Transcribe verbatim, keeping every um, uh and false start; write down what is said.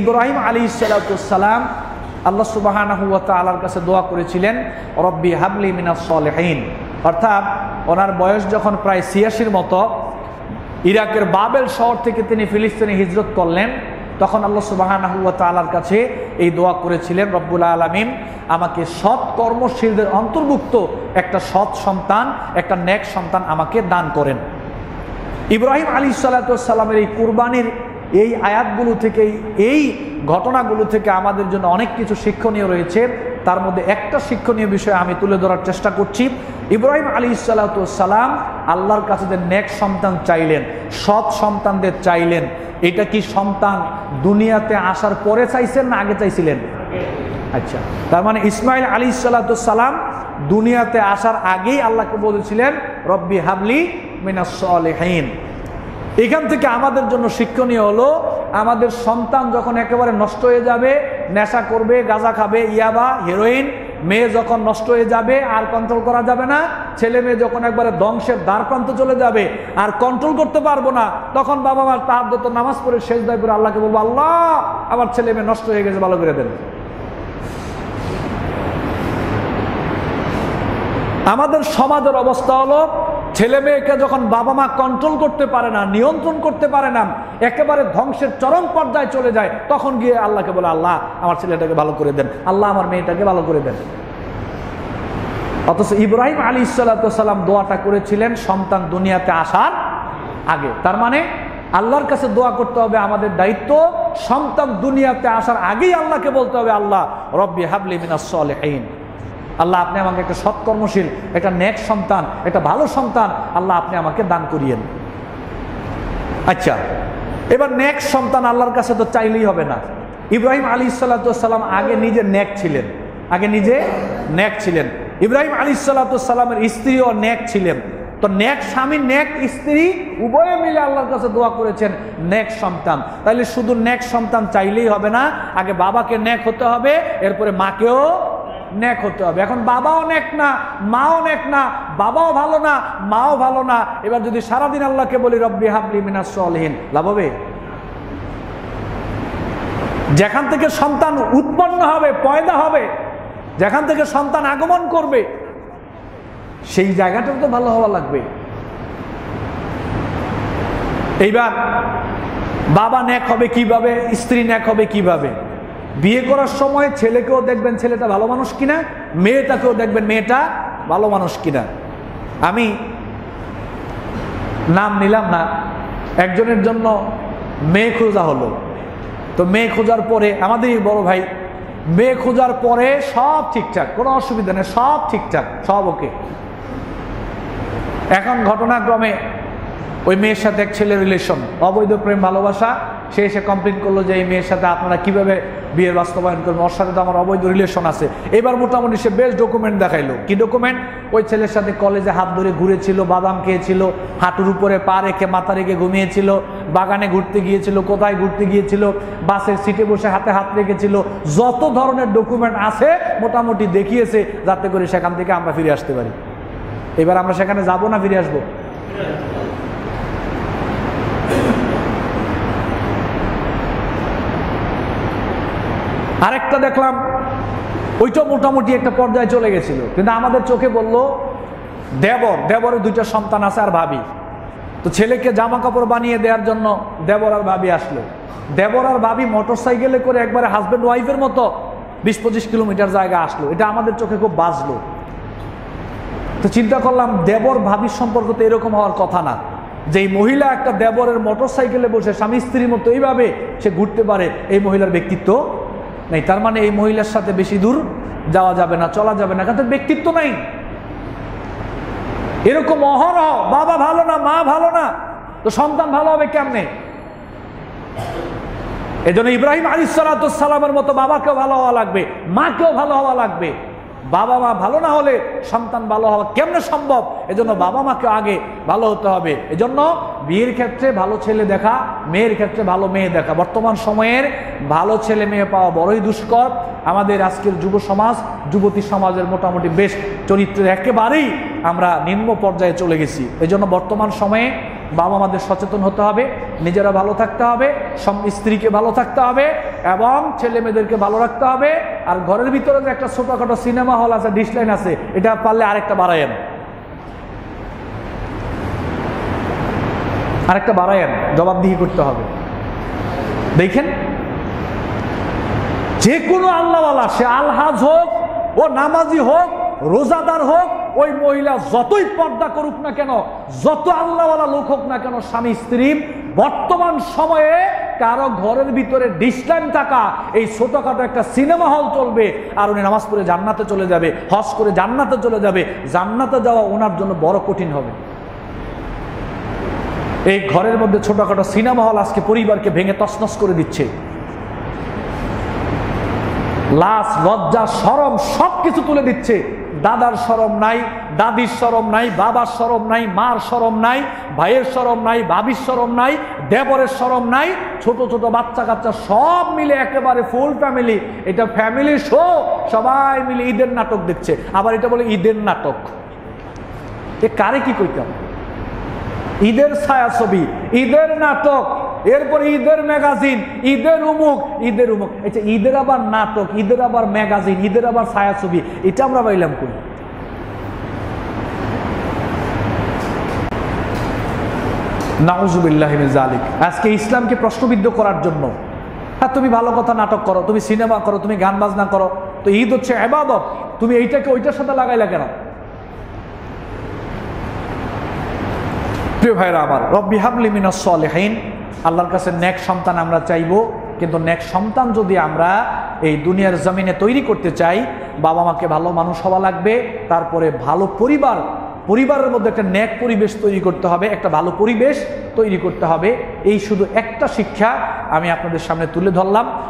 ইব্রাহিম আলাইহিস সালাতু সালাম আল্লাহ সুবহানাহু ওয়া তাআলার কাছে দোয়া করেছিলেন রব্বি হাবলি মিনাস সলিহিন, অর্থাৎ ওনার বয়স যখন প্রায় ছিয়াশির মতো ইরাকের বাবেল শহর থেকে তিনি ফিলিস্তিনে হিজরত করলেন, তখন আল্লাহ সুবহানাহু ওয়া তাআলার কাছে এই দোয়া করেছিলেন রব্বুল আলামিন আমাকে সৎ কর্মশীলদের অন্তর্ভুক্ত একটা সৎ সন্তান, একটা নেক সন্তান আমাকে দান করেন। ইব্রাহিম আলাইহিস সালাতু ওয়াস সালামের এই কুরবানির এই আয়াতগুলো থেকে, এই ঘটনাগুলো থেকে আমাদের জন্য অনেক কিছু শিক্ষণীয় রয়েছে। তার মধ্যে একটা শিক্ষণীয় বিষয় আমি তুলে ধরার চেষ্টা করছি। ইব্রাহিম আলাইহিস সালাতু ওয়াস সালাম আল্লাহর কাছে যে নেক সন্তান চাইলেন, সৎ সন্তানদের চাইলেন, এটা কি সন্তান দুনিয়াতে আসার পরে চাইছেন না আগে চাইছিলেন? আচ্ছা, তার মানে ইসমাইল আলাইহিস সালাতু ওয়াস সালাম দুনিয়াতে আসার আগেই আল্লাহকে বলেছিলেন রব্বি হাবলি মিনাস সলিহিন। এখান থেকে আমাদের জন্য শিক্ষণীয় হলো, আমাদের সন্তান যখন একেবারে নষ্ট হয়ে যাবে, নেশা করবে, গাঁজা খাবে, ইয়াবা, হেরোইন, মেয়ে যখন নষ্ট হয়ে যাবে আর কন্ট্রোল করা যাবে না, ছেলে মেয়ে যখন একবারে ধ্বংসের দ্বারপ্রান্ত চলে যাবে আর কন্ট্রোল করতে পারবো না, তখন বাবা মার তাহাজ্জুদ নামাজ পড়ে সিজদায় পড়ে আল্লাহকে বলবো আল্লাহ আমার ছেলে মেয়ে নষ্ট হয়ে গেছে, ভালো করে দেন। আমাদের সমাজের অবস্থা হলো, ছেলে মেয়েকে যখন বাবা মা কন্ট্রোল করতে পারে না, নিয়ন্ত্রণ করতে পারে না, একেবারে ধ্বংসের চরম পর্যায়ে চলে যায়, তখন গিয়ে আল্লাহকে বলে আল্লাহ আমার ছেলেটাকে ভালো করে দেন, আল্লাহ আমার মেয়েটাকে ভালো করে দেন। অথচ ইব্রাহিম আলাইহিস সালাতু ওয়াস সালাম দোয়াটা করেছিলেন সন্তান দুনিয়াতে আসার আগে। তার মানে আল্লাহর কাছে দোয়া করতে হবে, আমাদের দায়িত্ব সন্তান দুনিয়াতে আসার আগেই আল্লাহকে বলতে হবে আল্লাহ রব্বি হাবলি মিনাস সলিহিন, আল্লাহ আপনি আমাকে একটা সৎকর্মশীল, একটা নেক সন্তান, একটা ভালো সন্তান আল্লাহ আপনি আমাকে দান করিয়েন। আচ্ছা, এবার নেক সন্তান আল্লাহর কাছে তো চাইলেই হবে না। ইব্রাহিম আলাইহিস সালাতু ওয়াস সালাম আগে নিজে নেক ছিলেন, আগে নিজে নেক ছিলেন। ইব্রাহিম আলাইহিস সালাতু ওয়াস সালামের স্ত্রীও নেক ছিলেন। তো নেক স্বামী, নেক স্ত্রী উভয়ে মিলে আল্লাহর কাছে দোয়া করেছেন নেক সন্তান। তাহলে শুধু নেক সন্তান চাইলেই হবে না, আগে বাবাকে নেক হতে হবে, এরপরে মাকেও নেক হতে হবে। এখন বাবাও নেক না, মাও নেক না, বাবাও ভালো না, মাও ভালো না, এবার যদি সারাদিন আল্লাহকে বলি রব্বি হাবলি মিনাস সলিহিন, লাভ হবে? যেখান থেকে সন্তান উৎপন্ন হবে, পয়দা হবে, যেখান থেকে সন্তান আগমন করবে, সেই জায়গাটাও তো ভালো হওয়া লাগবে। এইবার বাবা নেক হবে কিভাবে, স্ত্রী নেক হবে কিভাবে? বিয়ে করার সময় ছেলেকেও দেখবেন ছেলেটা ভালো মানুষ কিনা, মেয়েটাকেও দেখবেন মেয়েটা ভালো মানুষ কিনা। আমি নাম নিলাম না, একজনের জন্য মেয়ে খোঁজা হলো। তো মেয়ে খোঁজার পরে, আমাদেরই বড় ভাই, মেয়ে খোঁজার পরে সব ঠিকঠাক, কোনো অসুবিধা নেই, সব ঠিকঠাক, সব ওকে। এখন ঘটনাক্রমে ওই মেয়ের সাথে এক ছেলের রিলেশন, অবৈধ প্রেম ভালোবাসা। সে এসে কমপ্লেন করলো যে এই মেয়ের সাথে আপনারা কীভাবে বিয়ের বাস্তবায়ন করবেন, ওর সাথে তো আমার অবৈধ রিলেশন আছে। এবার মোটামুটি সে বেশ ডকুমেন্ট দেখাইলো। কি ডকুমেন্ট? ওই ছেলের সাথে কলেজে হাত ধরে ঘুরেছিল, বাদাম খেয়েছিল, হাঁটুর উপরে পা রেখে মাথা রেখে ঘুমিয়েছিল, বাগানে ঘুরতে গিয়েছিল, কোথায় ঘুরতে গিয়েছিল, বাসের সিটে বসে হাতে হাত রেখেছিল, যত ধরনের ডকুমেন্ট আছে মোটামুটি দেখিয়েছে, যাতে করে সেখান থেকে আমরা ফিরে আসতে পারি। এবার আমরা সেখানে যাবো না ফিরে আসবো? আরেকটা দেখলাম, ওইটা মোটামুটি একটা পর্যায়ে চলে গেছিল, কিন্তু আমাদের চোখে বলল দেবর, দেবরের দুইটা সন্তান আছে আর ভাবি। তো ছেলেকে জামা কাপড় বানিয়ে দেওয়ার জন্য দেবর আর ভাবি আসলো। দেবর আর ভাবি মোটর সাইকেলে করে একবারে হাজব্যান্ড ওয়াইফের মতো বিশ পঁচিশ কিলোমিটার জায়গা আসলো। এটা আমাদের চোখে খুব বাজলো। তো চিন্তা করলাম দেবর ভাবির সম্পর্ক তো এরকম হওয়ার কথা না, যে এই মহিলা একটা দেবরের মোটর সাইকেলে বসে স্বামী স্ত্রীর মতো এইভাবে সে ঘুরতে পারে, এই মহিলার ব্যক্তিত্ব নাই। তার মানে এই মহিলার সাথে বেশি দূর যাওয়া যাবে না, চলা যাবে না, কারণ ব্যক্তিত্ব নাই। এরকম অহরহ বাবা ভালো না, মা ভালো না, তো সন্তান ভালো হবে কেমনে? এজন্য ইব্রাহিম আলাইহিস সালাতু ওয়াস সালামের মতো বাবাকেও ভালো হওয়া লাগবে, মাকেও ভালো হওয়া লাগবে। বাবা মা ভালো না হলে সন্তান ভালো হওয়া কেমনে সম্ভব? এজন্য বাবা মাকে আগে ভালো হতে হবে। এজন্য বিয়ের ক্ষেত্রে ভালো ছেলে দেখা, মেয়ের ক্ষেত্রে ভালো মেয়ে দেখা। বর্তমান সময়ের ভালো ছেলে মেয়ে পাওয়া বড়ই দুষ্কর। আমাদের আজকের যুব সমাজ, যুবতী সমাজের মোটামুটি বেশ চরিত্রের একেবারেই আমরা নিম্ন পর্যায়ে চলে গেছি। এজন্য বর্তমান সময়ে বাবা মাদের সচেতন হতে হবে, নিজেরা ভালো থাকতে হবে, স্বামী স্ত্রীকে ভালো থাকতে হবে, এবং ছেলেমেয়েদেরকে ভালো রাখতে হবে। আর ঘরের ভিতরে যে একটা ছোটখাটো সিনেমা হল আছে, ডিসলাইন আছে, এটা পারলে আরেকটা বাড়ায়েন, আরেকটা বাড়ায়েন। জবাবদিহি করতে হবে। দেখেন যে কোনো আল্লাহওয়ালা, সে আলহাজ হোক, ও নামাজি হোক, রোজাদার হোক, ওই মহিলা যতই পর্দা করুক না কেন, যত আল্লাহওয়ালা লোক হোক না কেন, স্বামী স্ত্রী, বর্তমান সময়ে কারো ঘরের ভিতরে ডিসলাইন থাকা, এই ছোটখাটো একটা সিনেমা হল চলবে আর উনি নামাজ পড়ে জান্নাতে চলে যাবে, হজ করে জান্নাতে চলে যাবে, জান্নাতে যাওয়া ওনার জন্য বড় কঠিন হবে। এই ঘরের মধ্যে ছোটখাটো সিনেমা হল আজকে পরিবারকে ভেঙে তছনছ করে দিচ্ছে। লাজ, লজ্জা, শরম সবকিছু তুলে দিচ্ছে। দাদার শরম নাই, দাদির শরম নাই, বাবার শরম নাই, মার শরম নাই, ভাইয়ের শরম নাই, ভাবির শরম নাই, দেবরের শরম নাই, ছোট ছোট বাচ্চা কাচ্চা সব মিলে একেবারে ফুল ফ্যামিলি। এটা ফ্যামিলি শো, সবাই মিলে ঈদের নাটক দেখছে। আবার এটা বলে ঈদের নাটক। এ কারে কি কইতাম? ঈদের ছায়াছবি, ঈদের নাটক, এরপরে ঈদের ম্যাগাজিন, ঈদের উমুক, ঈদের উমুক। আচ্ছা, ঈদের আবার নাটক, ঈদের আবার ম্যাগাজিন, ঈদের আবার ছায়াছবি, এটা আমরা পাইলাম করি? নাউযুবিল্লাহি মিন যালিক। আজকে ইসলামকে প্রশ্নবিদ্ধ করার জন্য। হ্যাঁ, তুমি ভালো কথা, নাটক করো, তুমি সিনেমা করো, তুমি গান বাজনা করো, তো ঈদ হচ্ছে ইবাদত, তুমি এইটাকে ওইটার সাথে লাগাইলা কেন? প্রিয় ভাইরা আমার, রব্বি হাবলি মিনাস সলিহিন, আল্লাহর কাছে নেক সন্তান আমরা চাইবো। কিন্তু নেক সন্তান যদি আমরা এই দুনিয়ার জমিনে তৈরি করতে চাই, বাবা মাকে ভালো মানুষ হওয়া লাগবে, তারপরে ভালো পরিবার, পরিবারের মধ্যে একটা নেক পরিবেশ তৈরি করতে হবে, একটা ভালো পরিবেশ তৈরি করতে হবে। এই শুধু একটা শিক্ষা আমি আপনাদের সামনে তুলে ধরলাম।